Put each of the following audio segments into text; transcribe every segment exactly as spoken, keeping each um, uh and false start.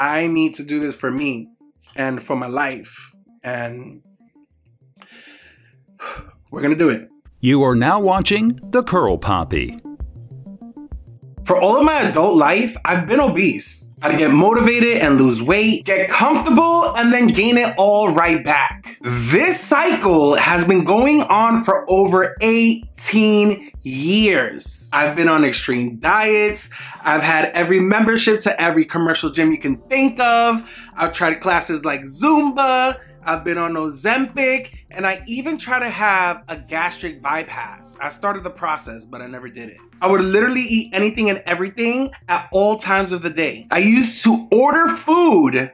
I need to do this for me and for my life. And we're going to do it. You are now watching The Curl Papi. For all of my adult life, I've been obese. I'd get motivated and lose weight, get comfortable, and then gain it all right back. This cycle has been going on for over eighteen years. I've been on extreme diets. I've had every membership to every commercial gym you can think of. I've tried classes like Zumba. I've been on Ozempic, and I even tried to have a gastric bypass. I started the process, but I never did it. I would literally eat anything and everything at all times of the day. I used to order food,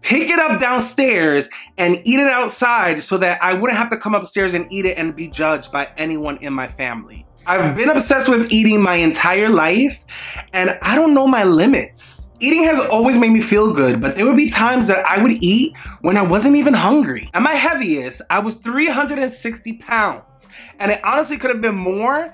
pick it up downstairs, and eat it outside so that I wouldn't have to come upstairs and eat it and be judged by anyone in my family. I've been obsessed with eating my entire life, and I don't know my limits. Eating has always made me feel good, but there would be times that I would eat when I wasn't even hungry. At my heaviest, I was three hundred sixty pounds, and it honestly could have been more,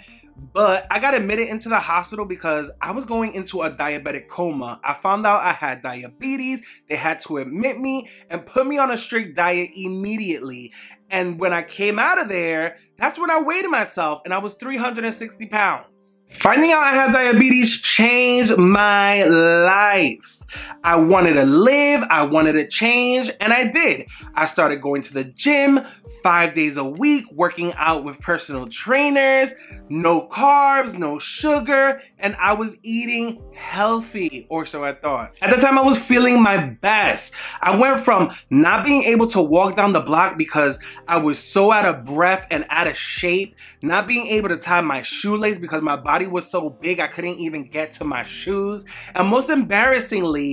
but I got admitted into the hospital because I was going into a diabetic coma. I found out I had diabetes. They had to admit me and put me on a strict diet immediately. And when I came out of there, that's when I weighed myself and I was three hundred sixty pounds. Finding out I had diabetes changed my life. I wanted to live, I wanted to change, and I did. I started going to the gym five days a week, working out with personal trainers, no carbs, no sugar, and I was eating healthy, or so I thought. At the time, I was feeling my best. I went from not being able to walk down the block because I was so out of breath and out of shape, not being able to tie my shoelace because my body was so big I couldn't even get to my shoes, and most embarrassingly,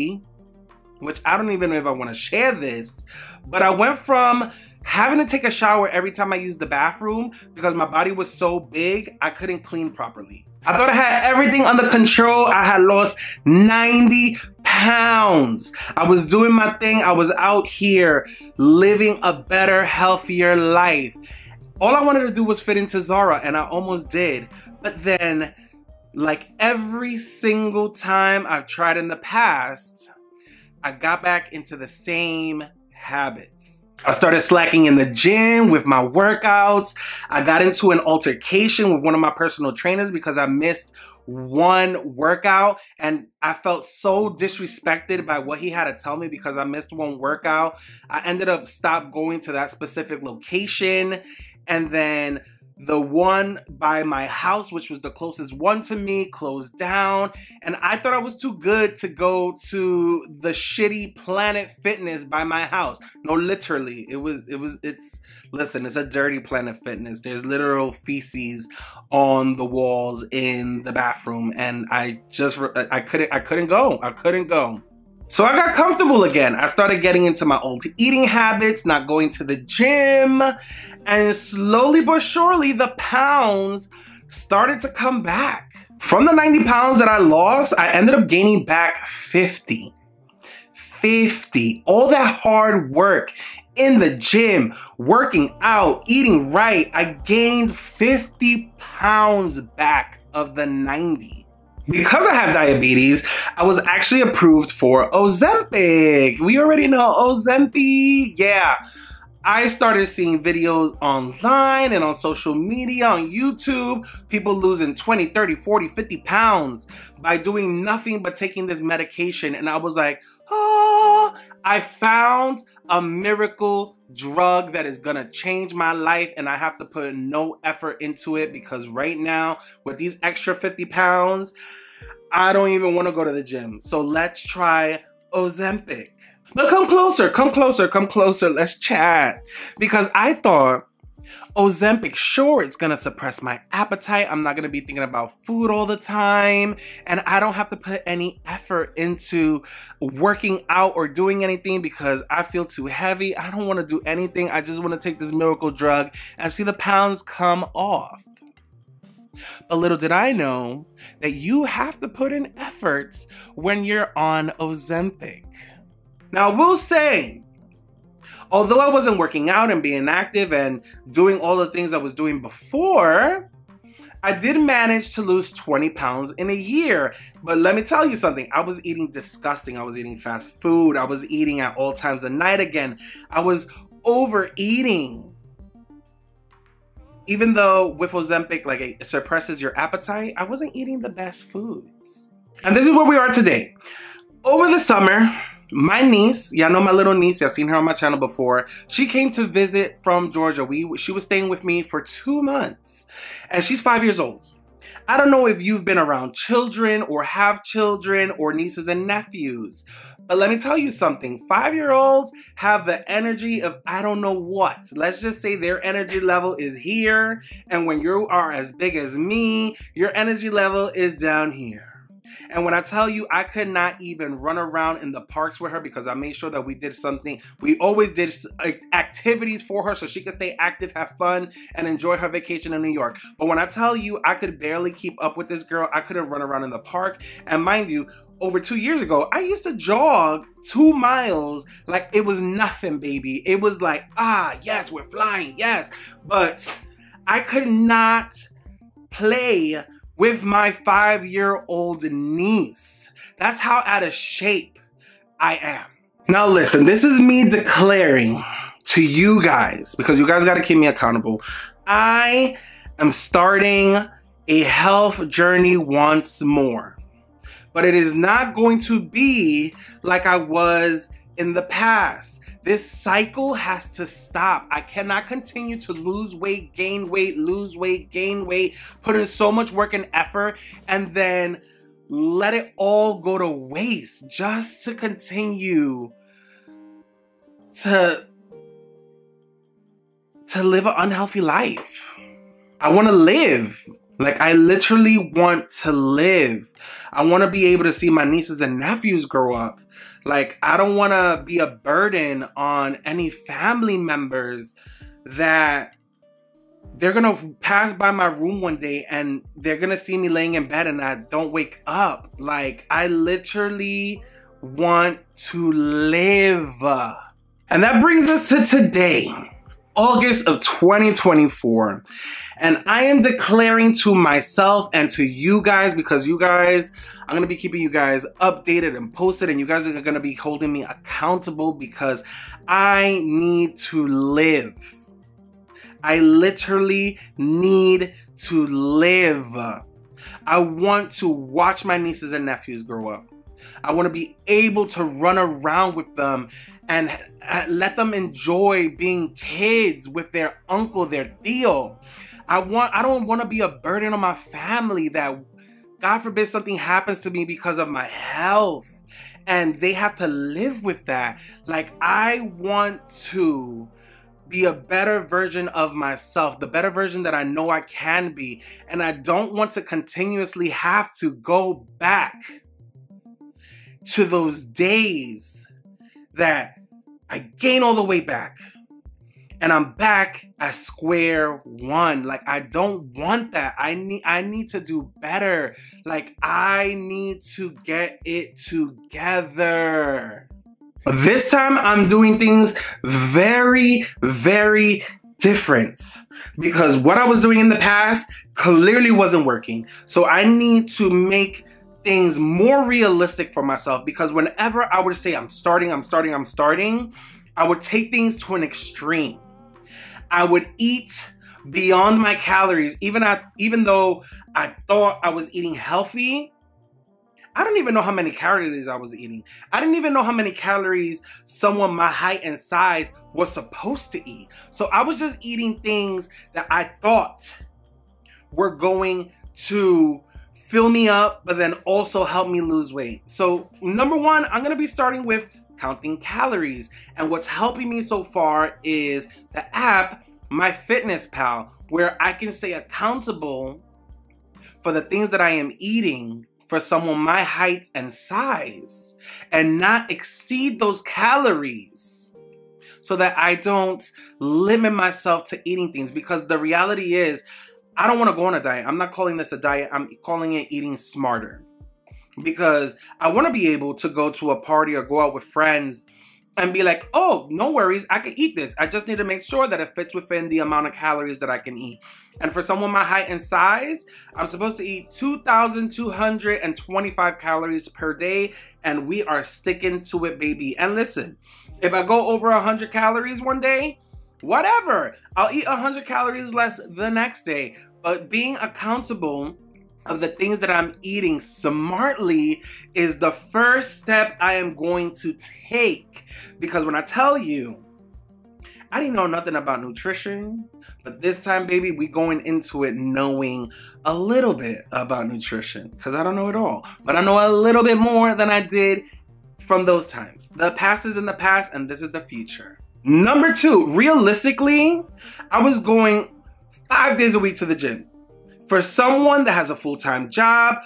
which I don't even know if I want to share this, but I went from having to take a shower every time I used the bathroom because my body was so big I couldn't clean properly. I thought I had everything under control. I had lost ninety pounds. I was doing my thing. I was out here living a better, healthier life. All I wanted to do was fit into Zara, and I almost did. But then, like every single time I've tried in the past, I got back into the same habits. I started slacking in the gym with my workouts. I got into an altercation with one of my personal trainers because I missed one workout, and I felt so disrespected by what he had to tell me because I missed one workout. I ended up stopped going to that specific location, and then the one by my house, which was the closest one to me, closed down, and I thought I was too good to go to the shitty Planet Fitness by my house. No, literally, it was, it was, it's, listen, it's a dirty Planet Fitness. There's literal feces on the walls in the bathroom, and I just, I couldn't, I couldn't go. I couldn't go. So I got comfortable again. I started getting into my old eating habits, not going to the gym, and slowly but surely the pounds started to come back. From the ninety pounds that I lost, I ended up gaining back fifty. fifty. All that hard work in the gym, working out, eating right, I gained fifty pounds back of the ninety. Because I have diabetes, I was actually approved for Ozempic. We already know Ozempic, yeah. I started seeing videos online and on social media, on YouTube, people losing twenty, thirty, forty, fifty pounds by doing nothing but taking this medication. And I was like, oh, I found a miracle drug that is gonna change my life, and I have to put no effort into it because right now with these extra fifty pounds, I don't even wanna go to the gym. So let's try Ozempic. But come closer, come closer, come closer, let's chat. Because I thought, Ozempic, sure, it's gonna suppress my appetite. I'm not gonna be thinking about food all the time, and I don't have to put any effort into working out or doing anything because I feel too heavy. I don't want to do anything. I just want to take this miracle drug and see the pounds come off. But little did I know that you have to put in effort when you're on Ozempic. Now, I will say, although I wasn't working out and being active and doing all the things I was doing before, I did manage to lose twenty pounds in a year, but let me tell you something, I was eating disgusting. I was eating fast food. I was eating at all times of night again. I was overeating. Even though with Ozempic, like, it suppresses your appetite, I wasn't eating the best foods. And this is where we are today. Over the summer, my niece, y'all know my little niece, I've seen her on my channel before, she came to visit from Georgia. We, she was staying with me for two months, and she's five years old. I don't know if you've been around children or have children or nieces and nephews, but let me tell you something. Five-year-olds have the energy of I don't know what. Let's just say their energy level is here, and when you are as big as me, your energy level is down here. And when I tell you, I could not even run around in the parks with her because I made sure that we did something. We always did activities for her so she could stay active, have fun, and enjoy her vacation in New York. But when I tell you, I could barely keep up with this girl. I couldn't run around in the park. And mind you, over two years ago, I used to jog two miles like it was nothing, baby. It was like, ah, yes, we're flying, yes. But I could not play with my five-year-old niece. That's how out of shape I am. Now listen, this is me declaring to you guys, because you guys gotta keep me accountable. I am starting a health journey once more, but it is not going to be like I was in the past. This cycle has to stop. I cannot continue to lose weight, gain weight, lose weight, gain weight, put in so much work and effort, and then let it all go to waste just to continue to, to live an unhealthy life. I want to live. Like, I literally want to live. I want to be able to see my nieces and nephews grow up. Like, I don't want to be a burden on any family members that they're going to pass by my room one day and they're going to see me laying in bed and I don't wake up. Like, I literally want to live. And that brings us to today. August of twenty twenty-four, and I am declaring to myself and to you guys, because you guys, I'm going to be keeping you guys updated and posted, and you guys are going to be holding me accountable, because I need to live. I literally need to live. I want to watch my nieces and nephews grow up. I want to be able to run around with them and let them enjoy being kids with their uncle, their tío. I want, I don't want to be a burden on my family that, God forbid, something happens to me because of my health and they have to live with that. Like, I want to be a better version of myself, the better version that I know I can be. And I don't want to continuously have to go back to those days that I gain all the way back and I'm back at square one. Like, I don't want that. I need, I need to do better. Like, I need to get it together. This time I'm doing things very, very different, because what I was doing in the past clearly wasn't working. So I need to make things more realistic for myself, because whenever I would say I'm starting, I'm starting, I'm starting, I would take things to an extreme. I would eat beyond my calories. Even I, even though I thought I was eating healthy, I don't even know how many calories I was eating. I didn't even know how many calories someone my height and size was supposed to eat. So I was just eating things that I thought were going to fill me up, but then also help me lose weight. So number one, I'm gonna be starting with counting calories. And what's helping me so far is the app, My Fitness Pal, where I can stay accountable for the things that I am eating for someone my height and size, and not exceed those calories so that I don't limit myself to eating things. Because the reality is, I don't want to go on a diet. I'm not calling this a diet. I'm calling it eating smarter, because I want to be able to go to a party or go out with friends and be like, oh, no worries, I can eat this. I just need to make sure that it fits within the amount of calories that I can eat. And for someone my height and size, I'm supposed to eat two thousand two hundred twenty-five calories per day, and we are sticking to it, baby. And listen, if I go over one hundred calories one day, whatever, I'll eat one hundred calories less the next day. But being accountable of the things that I'm eating smartly is the first step I am going to take. Because when I tell you, I didn't know nothing about nutrition, but this time, baby, we going into it knowing a little bit about nutrition, because I don't know it all, but I know a little bit more than I did from those times. The past is in the past, and this is the future. Number two, realistically, I was going five days a week to the gym. For someone that has a full-time job,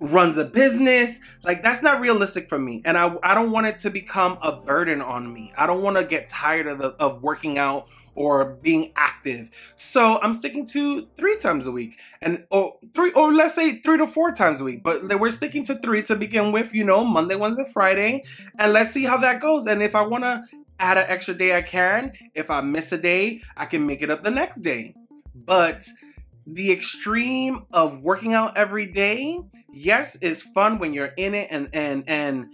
runs a business, like that's not realistic for me. And I, I don't want it to become a burden on me. I don't want to get tired of, the, of working out or being active. So I'm sticking to three times a week, and or three, or let's say three to four times a week. But we're sticking to three to begin with, you know, Monday, Wednesday, Friday. And let's see how that goes. And if I want to add an extra day, I can. If I miss a day, I can make it up the next day. But the extreme of working out every day, yes, is fun when you're in it and and and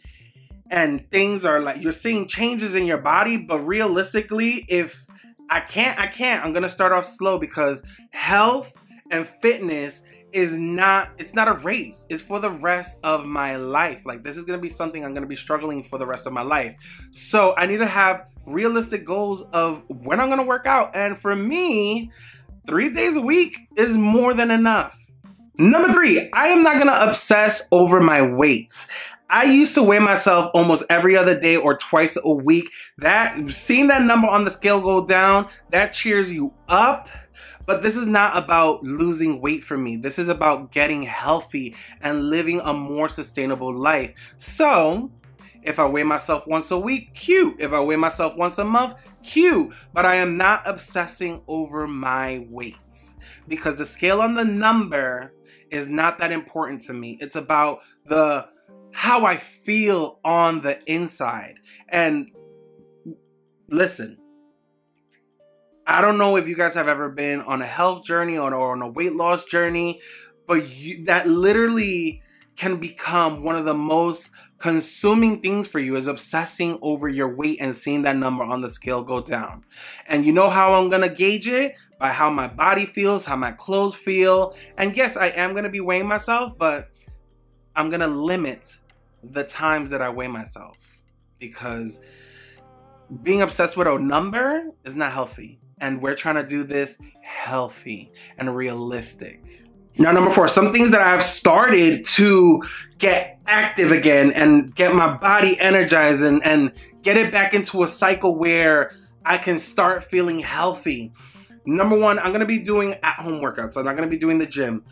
and things are like you're seeing changes in your body, but realistically, if I can't, I can't. I'm gonna start off slow, because health and fitness is not, it's not a race. It's for the rest of my life. Like, this is gonna be something I'm gonna be struggling for the rest of my life. So I need to have realistic goals of when I'm gonna work out. And for me, three days a week is more than enough. Number three, I am not gonna obsess over my weight. I used to weigh myself almost every other day or twice a week. That, seeing that number on the scale go down, that cheers you up. But this is not about losing weight for me. This is about getting healthy and living a more sustainable life. So if I weigh myself once a week, cute. If I weigh myself once a month, cute. But I am not obsessing over my weight, because the scale on the number is not that important to me. It's about the how I feel on the inside. And listen, I don't know if you guys have ever been on a health journey or on a weight loss journey, but you, that literally can become one of the most consuming things for you, is obsessing over your weight and seeing that number on the scale go down. And you know how I'm gonna gauge it? By how my body feels, how my clothes feel. And yes, I am gonna be weighing myself, but I'm gonna limit the times that I weigh myself, because being obsessed with a number is not healthy. And we're trying to do this healthy and realistic. Now, number four, some things that I've started to get active again and get my body energized and, and get it back into a cycle where I can start feeling healthy. Number one, I'm gonna be doing at-home workouts. I'm not gonna be doing the gym.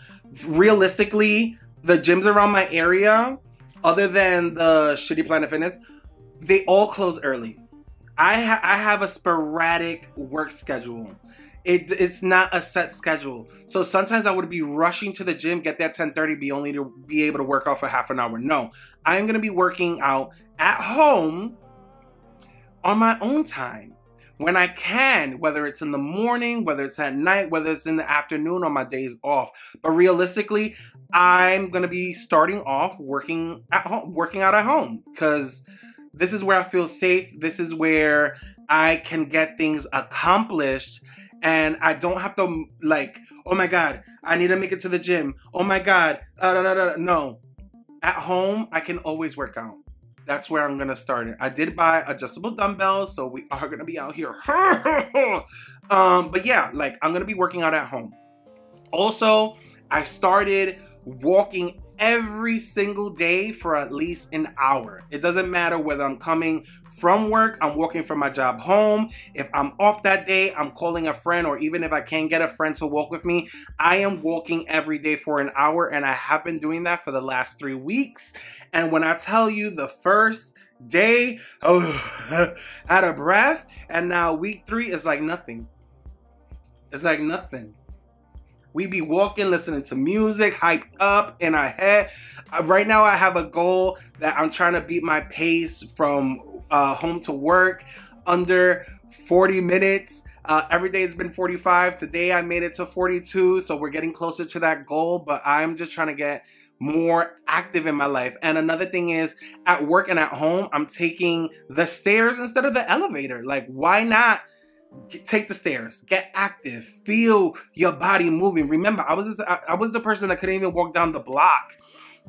Realistically, the gyms around my area, other than the shitty Planet Fitness, they all close early. I, ha I have a sporadic work schedule. It, it's not a set schedule. So sometimes I would be rushing to the gym, get there at ten thirty, be only to be able to work out for half an hour. No, I'm gonna be working out at home on my own time when I can, whether it's in the morning, whether it's at night, whether it's in the afternoon on my days off. But realistically, I'm gonna be starting off working at home, working out at home, because this is where I feel safe. This is where I can get things accomplished. And I don't have to like, oh my God, I need to make it to the gym. Oh my God, uh, da, da, da. No. At home, I can always work out. That's where I'm gonna start it. I did buy adjustable dumbbells, so we are gonna be out here. um, but yeah, like I'm gonna be working out at home. Also, I started walking every single day for at least an hour. It doesn't matter whether I'm coming from work, I'm walking from my job home. If I'm off that day, I'm calling a friend, or even if I can't get a friend to walk with me, I am walking every day for an hour, and I have been doing that for the last three weeks. And when I tell you the first day, oh, out of breath, and now week three is like nothing. It's like nothing. We be walking, listening to music, hyped up in our head. Uh, right now I have a goal that I'm trying to beat my pace from uh, home to work under forty minutes. Uh, every day it's been forty-five. Today I made it to forty-two, so we're getting closer to that goal, but I'm just trying to get more active in my life. And another thing is, at work and at home, I'm taking the stairs instead of the elevator. Like, why not take the stairs? Get active, feel your body moving. Remember, I was just, I, I was the person that couldn't even walk down the block.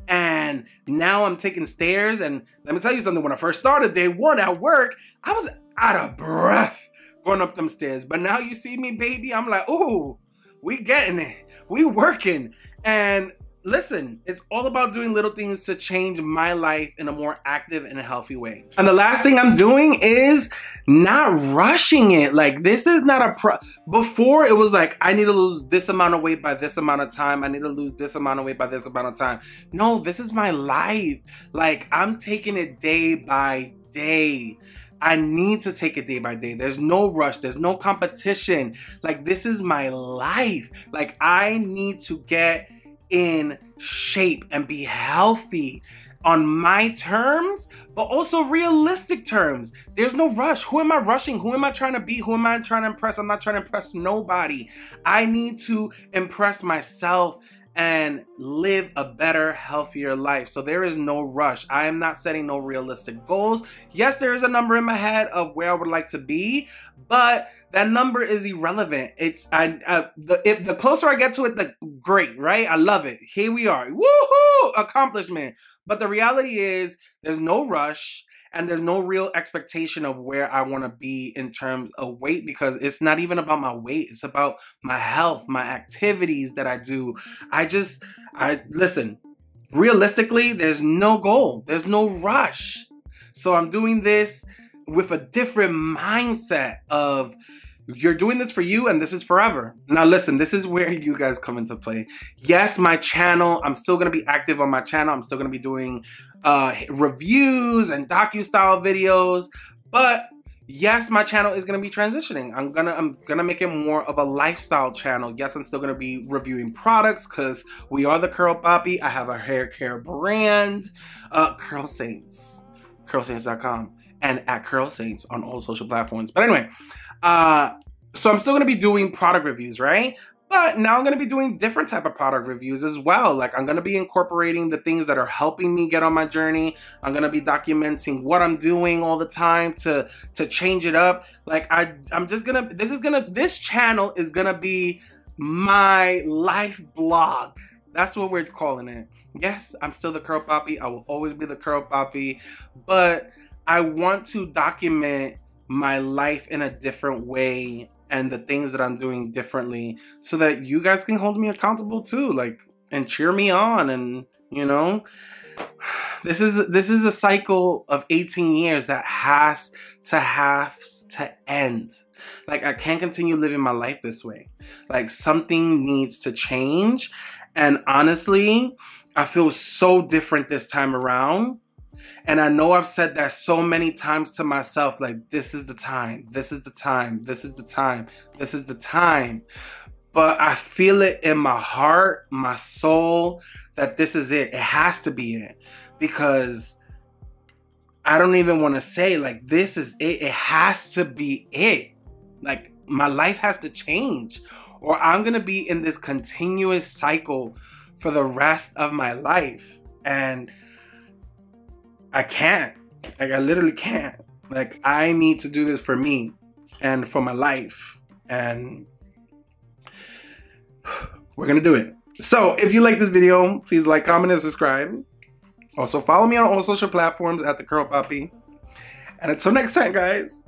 And now I'm taking stairs. And let me tell you something, when I first started day one at work, I was out of breath going up them stairs. But now you see me, baby, I'm like, ooh, we getting it. We working. And listen, it's all about doing little things to change my life in a more active and a healthy way. And the last thing I'm doing is not rushing it. Like, this is not a pro. Before it was like, I need to lose this amount of weight by this amount of time. I need to lose this amount of weight by this amount of time. No, this is my life. Like, I'm taking it day by day. I need to take it day by day. There's no rush. There's no competition. Like, this is my life. Like, I need to get in shape and be healthy on my terms, but also realistic terms. There's no rush. Who am I rushing? Who am I trying to be? Who am I trying to impress? I'm not trying to impress nobody. I need to impress myself and live a better, healthier life. So there is no rush. I am not setting no realistic goals. Yes, there is a number in my head of where I would like to be, but that number is irrelevant. It's I, I the if the closer I get to it, the great, right? I love it. Here we are. Woohoo! Accomplishment. But the reality is, there's no rush. And there's no real expectation of where I want to be in terms of weight, because it's not even about my weight. It's about my health, my activities that I do. I just, I listen, realistically, there's no goal. There's no rush. So I'm doing this with a different mindset of, you're doing this for you, and this is forever. Now listen, this is where you guys come into play. Yes, my channel, I'm still gonna be active on my channel. I'm still gonna be doing uh, reviews and docu-style videos, but yes, my channel is gonna be transitioning. I'm gonna I'm gonna make it more of a lifestyle channel. Yes, I'm still gonna be reviewing products, because we are the Curl Papi. I have a hair care brand, uh, Curl Saints, curl saints dot com, and at Curl Saints on all social platforms. But anyway, uh, so I'm still gonna be doing product reviews, right? But now I'm gonna be doing different type of product reviews as well. Like, I'm gonna be incorporating the things that are helping me get on my journey. I'm gonna be documenting what I'm doing all the time to to change it up. Like, I I'm just gonna this is gonna this channel is gonna be my life blog. That's what we're calling it. Yes, I'm still the Curl Papi. I will always be the Curl Papi, but I want to document my life in a different way and the things that I'm doing differently, so that you guys can hold me accountable too, like, and cheer me on. And you know, this is this is a cycle of eighteen years that has to have to end. Like, I can't continue living my life this way. Like, something needs to change. And honestly, I feel so different this time around. And I know I've said that so many times to myself, like, this is the time, this is the time, this is the time, this is the time. But I feel it in my heart, my soul, that this is it. It has to be it. Because I don't even want to say, like, this is it. It has to be it. Like, my life has to change, or I'm going to be in this continuous cycle for the rest of my life. And I can't. Like, I literally can't. Like, I need to do this for me and for my life. And we're gonna do it. So if you like this video, please like, comment, and subscribe. Also follow me on all social platforms at The Curl Papi. And until next time, guys.